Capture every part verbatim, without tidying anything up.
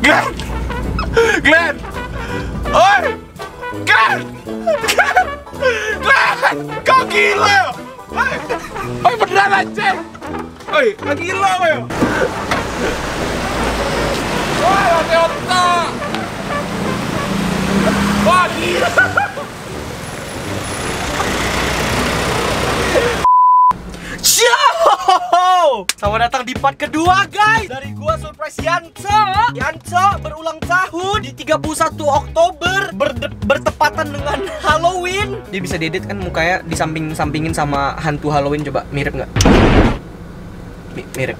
Glenn, Glenn, oi, Glenn, Glenn, Glenn, kau gila, oi, oi beneran aja, oi, kau gila, oi, wah pakai otak, wah gila. Selamat datang di part kedua guys, dari gua surprise Yanto. Yanto berulang tahun di tiga puluh satu Oktober, berde bertepatan dengan Halloween. Dia bisa diedit kan mukanya, disamping-sampingin sama hantu Halloween. Coba mirip nggak? Mi mirip.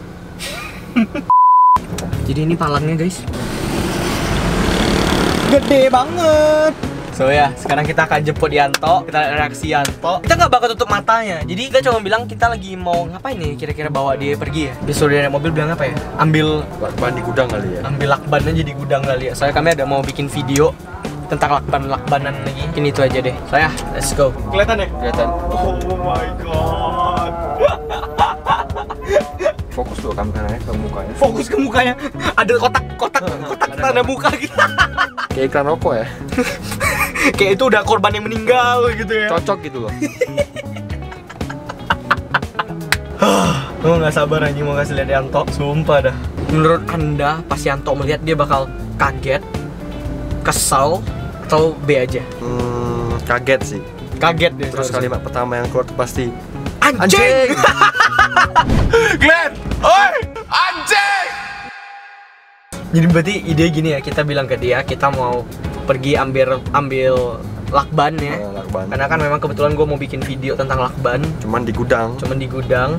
Jadi ini palangnya guys, gede banget. So ya, yeah, sekarang kita akan jemput Yanto, kita reaksi Yanto. Kita nggak bakal tutup matanya, jadi kita cuma bilang kita lagi mau ngapain nih, kira-kira bawa dia pergi ya. Dia suruh dari mobil bilang apa ya? Ambil lakban di gudang kali ya? Ambil lakban aja di gudang kali ya, soalnya kami ada mau bikin video tentang lakban-lakbanan lagi. Ini itu aja deh, so ya, yeah, let's go. Kelihatan ya? Kelihatan. Oh my god. Fokus tuh kameranya ke mukanya. Fokus ke mukanya, ada kotak-kotak, kotak tanda muka gitu. Kayak iklan rokok ya? Kayak itu udah korban yang meninggal gitu ya. Cocok gitu loh. Gue gak sabar aja mau kasih lihat Yanto. Sumpah dah. Menurut anda pas Yanto melihat dia bakal kaget, kesal, atau B aja? Hmm, kaget sih. Kaget deh. Terus kalimat pertama yang keluar pasti anjing. Glenn, oi, anjing. Jadi berarti ide gini ya, kita bilang ke dia kita mau pergi ambil ambil lakban ya, oh, lakban. Karena kan memang kebetulan gue mau bikin video tentang lakban. Cuman di gudang. Cuman di gudang.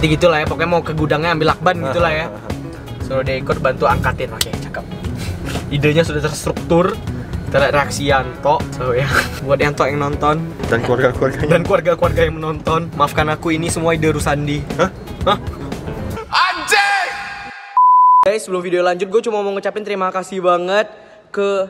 Jadi gitulah ya, pokoknya mau ke gudangnya ambil lakban gitulah ya. Suruh dia ikut bantu angkatin, oke, cakep. Idenya sudah terstruktur, reaksi Yanto. So ya, buat Yanto yang nonton dan keluarga-keluarga dan keluarga-keluarga yang menonton, maafkan aku, ini semua ide Rusandy. Hah? Hah? Anjing! Guys, sebelum video lanjut, gue cuma mau ngucapin terima kasih banget ke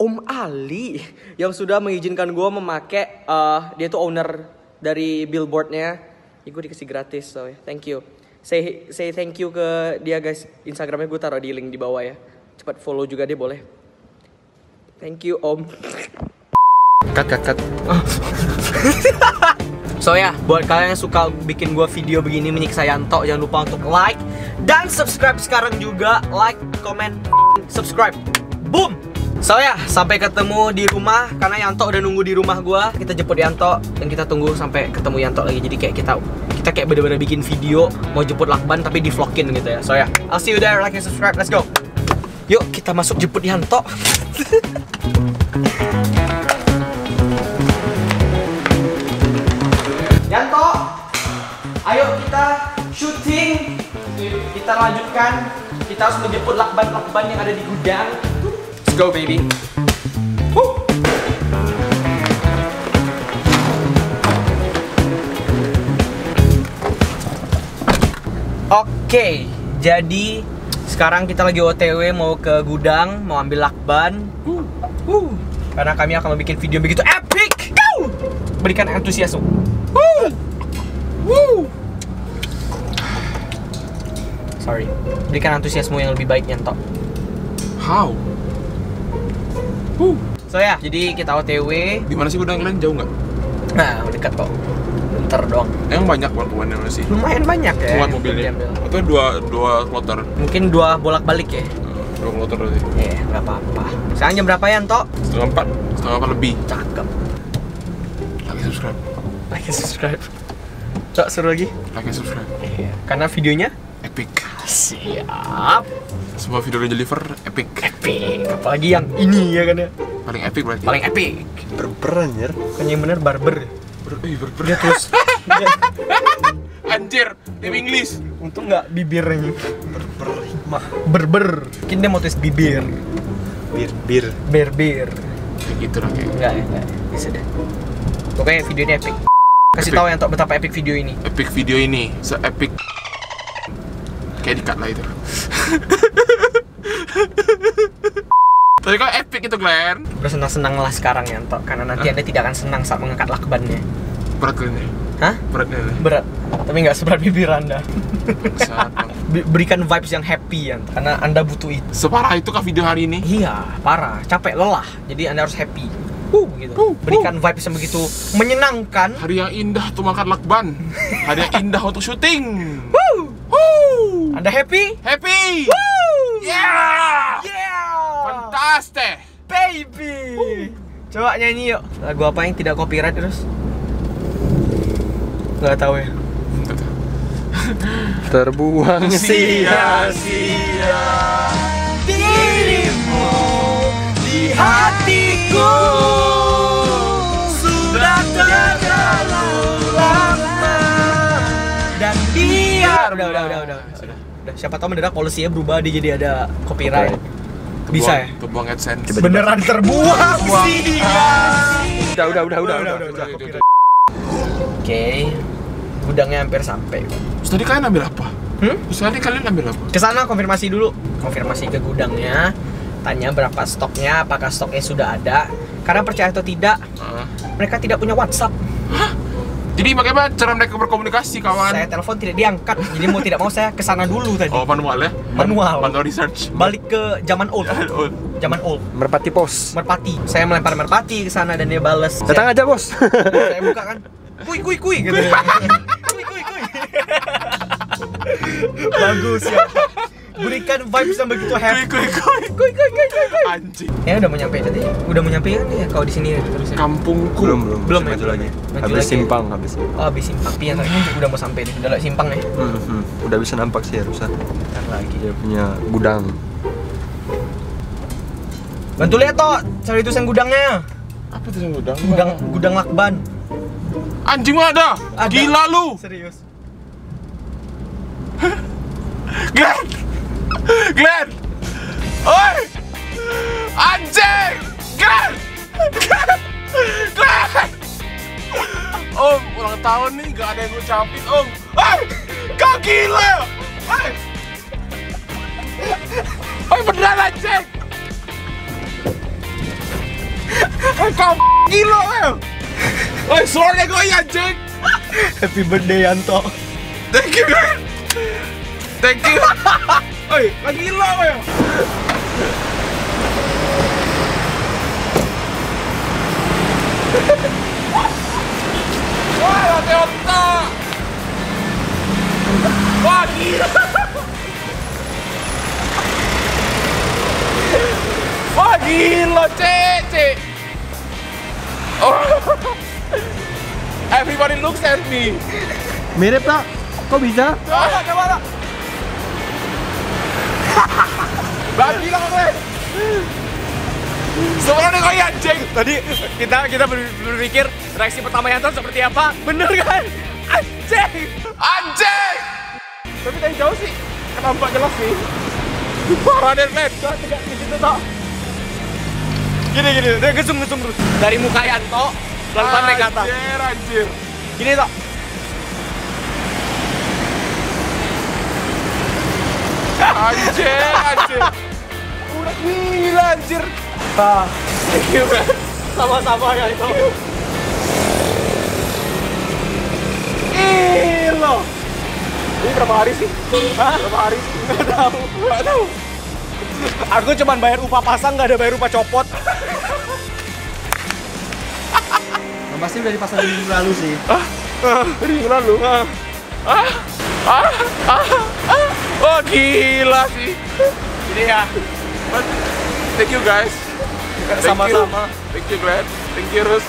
Om Ali yang sudah mengizinkan gue memakai, uh, dia tuh owner dari billboardnya. Ya, gue dikasih gratis, so ya, thank you. Say, say thank you ke dia guys. Instagramnya gue taruh di link di bawah ya. Cepat follow juga dia boleh. Thank you Om. Cut cut cut. So ya, yeah, buat kalian yang suka bikin gue video begini menyiksa Yanto, jangan lupa untuk like dan subscribe sekarang juga. Like, comment, subscribe. Boom. So ya, sampai ketemu di rumah, karena Yanto udah nunggu di rumah gua. Kita jemput Yanto dan kita tunggu sampai ketemu Yanto lagi. Jadi kayak kita kita kayak bener-bener bikin video mau jemput lakban tapi di-vlogin gitu ya. So ya, I'll see you there, like and subscribe. Let's go. Yuk, kita masuk jemput Yanto. Yanto, ayo kita syuting. Kita lanjutkan. Kita harus menjemput lakban-lakban yang ada di gudang. Let's go baby. Woo. Oke, jadi sekarang kita lagi O T W mau ke gudang, mau ambil lakban. Woo. Woo. Karena kami akan membuat video begitu epic. Go! Berikan antusiasme. Woo. Woo. Sorry. Berikan antusiasme yang lebih baik Yanto. How? Uh. So ya, jadi kita O T W. Di mana sih gudang kalian, jauh nggak? Nah, dekat kok. Bentar doang. Yang banyak bantuannya sih. Lumayan banyak ya. Buat mobilnya. Itu dua dua kloter. Mungkin dua bolak-balik ya. Uh, dua kloter sih. Iya, yeah, nggak apa-apa. Sekarang jam berapa ya, Anto? Setengah empat. Setengah empat lebih. Cakep. Like subscribe. Like subscribe. Cok, seru lagi. Like subscribe. Iya. Yeah. Karena videonya epic. Siap. Semua video yang deliver epic. Epic. Apalagi yang ini ya kan ya. Paling epic berarti. Paling epic. Barber anjir. Kan yang bener barber. Ber eh barber dia terus. Dia... Anjir, name English. Untung enggak bibirnya. Barber mah berber. Mungkin dia mau tes bibir. Bir bir bir bir. Kayak gitu lah kayak. Enggak, enggak. Bisa deh. Pokoknya videonya epic. Kasih epic. Tahu yang tak betapa epic video ini. Epic video ini, se-epic. Kayak di-cut lah itu. Tapi kok epic itu Glenn? Udah senang-senang lah sekarang Yanto, karena nanti ah? Anda tidak akan senang saat mengangkat lakbannya. Berat Glenn ya? Hah? Berat ya? Berat, tapi nggak seberat bibir Anda. Berikan vibes yang happy ya, karena Anda butuh itu. Separah itu kah video hari ini? Iya, parah, capek, lelah, jadi Anda harus happy. Uh, gitu. uh, uh. Berikan vibes yang begitu menyenangkan. Hari yang indah tuh makan lakban. Hari yang indah untuk syuting. uh. Uh. Anda happy? Happy! Uh. Yeah! Yeah! Fantastic! Baby! Uh. Coba nyanyi yuk. Lagu apa yang tidak copyright terus? Gak tahu ya? Terbuang sia-sia dirimu di hatiku, sudah terlalu lama dan dia. Udah, udah, udah, udah, udah. udah. Siapa tahu mendadak polisinya berubah, dia jadi ada copyright. Terbuang, bisa ya? Terbuang AdSense. Beneran terbuang sia-sia. Udah, udah, udah, udah, udah, udah, udah, udah, udah. Oke, gudangnya hampir sampai. Terus tadi kalian ambil apa? Hmm? Terus tadi kalian ambil apa? Kesana konfirmasi dulu, konfirmasi ke gudangnya, tanya berapa stoknya, apakah stoknya sudah ada. Karena percaya atau tidak, uh. mereka tidak punya WhatsApp. Hah? Jadi bagaimana cara mereka berkomunikasi, kawan? Saya telepon tidak diangkat, jadi mau tidak mau saya kesana dulu tadi. Oh, manual ya? Manual. Manual research. Balik ke zaman old. old. Zaman old. Merpati pos. Merpati. Saya melempar merpati kesana dan dia balas. Datang saya, aja bos. Saya buka kan, kui kui kui gitu. Kui kui kui. Bagus ya. Berikan vibes yang begitu happy. Kui kui kui kui kui kui. Anjing. Eh udah mau nyampe tadi. Udah mau nyampe kan ya kalau di sini terus. Kampungku. Belum belum. Belum maju lagi. Habis simpang habis. Oh, habis simpang. Pian tadi udah mau sampai nih. Udah lewat simpang nih. Heeh. Udah bisa nampak sih Rusan. Entar lagi dia punya gudang. Bantu lihat toh, cari tulisan gudangnya. Apa tulisan gudang? Gudang gudang lakban. Anjing mah ada. ada. Gila lu. Serius. Glenn. Glenn. Oi. Anjing. Glenn. Glenn. Glenn. Om, ulang tahun nih gak ada yang ngucapin, Om. Oi. Kau gila. Oi. Oi beneran anjing. Oi kau gila, Om. Oi, suaranya gue anjing. Happy birthday Yanto. Thank you. Thank you. Oi, lagi gila ya. Wah, ada otak. Wah, gila. Wah, gila, cek. Oh. Everybody looks at me. Mirip tak? Kok bisa? Coba, coba tak? Bagi lah kalian. Sebenarnya kau anjing. Tadi kita kita berpikir reaksi pertama Yanto seperti apa? Bener kan? Anjing, anjing. Tapi dari jauh sih, nampak jelas sih. Parah dan mad. Tidak begitu tak? Gini gini, dia gesum gesum terus. Dari muka Yanto. Pelan-pelan naik ke atas. Anjir, anjir. Gini tak? Anjir, anjir. Udah gila, anjir. Nah, thank you, man. Sama-sama ya, itu. Gila. Ini berapa hari sih? Hah? Berapa hari sih? Nggak tahu. Nggak tahu. Aku cuma bayar upah pasang, nggak ada bayar upah copot. Pasti udah dipasang minggu lalu sih. Ah, ah, minggu lalu. Ah, ah, ah, ah, ah. Oh gila sih. Jadi ya. But, thank you guys. Sama-sama. Thank you Glenn. Thank you Rus.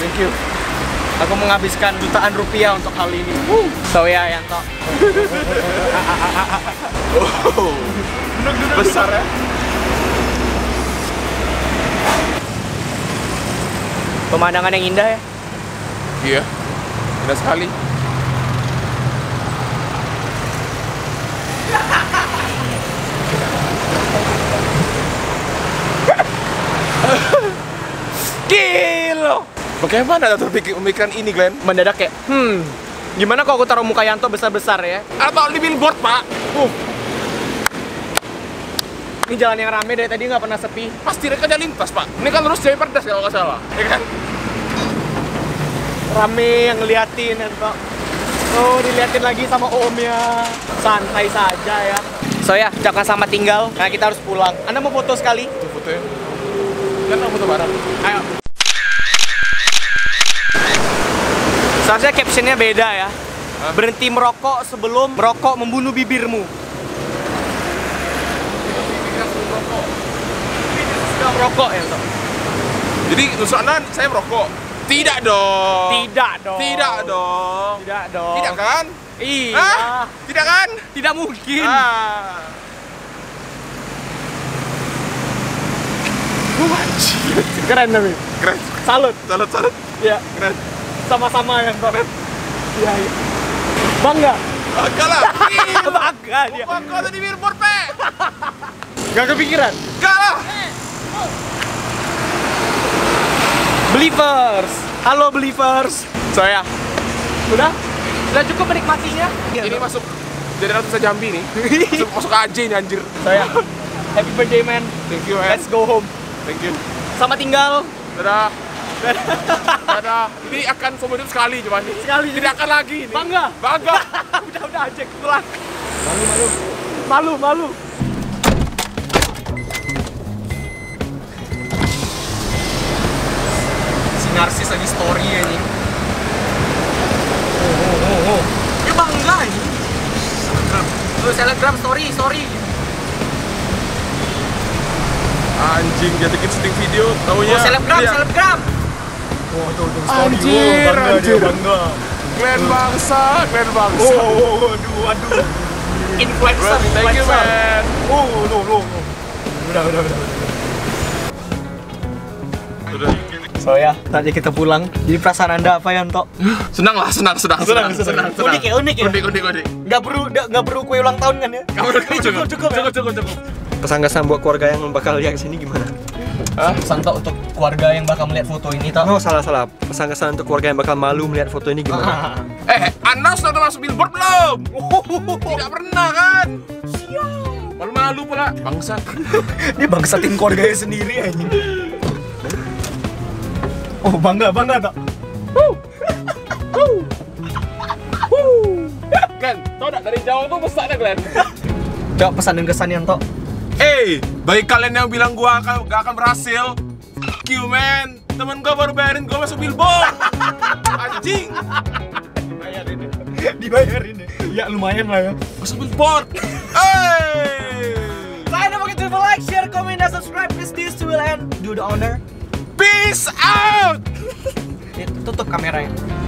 Thank you. Aku menghabiskan jutaan rupiah untuk hal ini. Woo. So ya Yanto. Oh, besar ya. Pemandangan yang indah ya? Iya, indah sekali. Gila! Bagaimana tuh pemikiran ini, Glenn? Mendadak kayak, hmm, gimana kalau aku taruh muka Yanto besar-besar ya? Atau di billboard, Pak? Uh. Ini jalan yang rame dari tadi nggak pernah sepi. Pasti mereka jalan lintas, Pak. Ini kan terus Jalan Perdas kalau nggak salah, ya kan? rame yang ngeliatin ya, bro. Tuh diliatin lagi sama omnya. Santai saja ya. So ya, jangan sama tinggal. Nah, kita harus pulang. Anda mau foto sekali? Foto ya. Kan mau foto bareng. Ayo. Seharusnya captionnya beda ya. Hah? Berhenti merokok sebelum merokok membunuh bibirmu. Tidak merokok ya, Sob? Jadi nusana saya merokok? Tidak dong. Tidak dong. Tidak dong. Tidak dong. Tidak kan? Iya. Hah? Tidak kan? Tidak mungkin. Ah. Keren tapi. Keren. Salut. Salut salut. Iya. Keren. Sama-sama ya, Sob. Iya. Ya. Bangga. Bangga lah. Bangga dia. Bangga tadi billboard, Pe. Gak kepikiran? Gak lah. Believers, halo believers. Saya so, udah, udah cukup menikmatinya. Ini masuk jadi ratusan Jambi nih. Masuk, masuk aja nih anjir. Saya so, happy birthday man. Thank you man. Let's go home. Thank you. Sama tinggal. Dadah. Dadah. Dadah. Ini akan komodir sekali cuma nih. Sekali. Tidak akan lagi nih. Bangga. Bangga. Udah udah aja pulang. Malu malu. Malu malu. Narsis lagi story ya nih. Oh oh oh oh. Dia bangga nih. Selebgram. Lu selebgram story story. Anjing dia bikin syuting video taunya. Oh selebgram dia. Selebgram. Oh tuh tuh story. Anjir, oh, bangga anjir. Dia bangga. Keren bangsa, keren bangsa. Oh oh oh aduh aduh. Influencer. Thank you man. Oh no no. Udah udah udah. Udah. So ya, tadi kita pulang. Jadi perasaan Anda apa, Yanto? Senang lah, senang, senang, senang, senang, senang. Unik ya, unik ya. Unik, unik, unik. Gak perlu, gak perlu kue ulang tahun kan ya? Gak perlu, cukup, cukup, cukup, cukup. Pesan-kesan buat keluarga yang bakal lihat kesini gimana? Pesan Tok untuk keluarga yang bakal melihat foto ini, Tok? Oh, salah, salah. Pesan-kesan untuk keluarga yang bakal malu melihat foto ini gimana? Eh, Anda sudah masuk billboard belum? Tidak pernah kan? Siap. Malu-malu pula. Bangsat. Dia bangsatin keluarganya sendiri aja. Oh bangga bangga tak? Huh, huh, huh. Glenn, tau tak dari jauh tuh pesannya Glenn. Coba pesan dan kesan yang Tok. Hey, bagi kalian yang bilang gua akan gak akan berhasil, fuck you man. Temen gua baru bayarin gua masuk billboard. Anjing. Dibayarin ya. Dibayarin ya. Ya lumayan lah ya. Masuk billboard. Hey. Jangan lupa to like, share, comment, dan subscribe. Please this will end. Do the honor. Peace out. Tutup kameranya.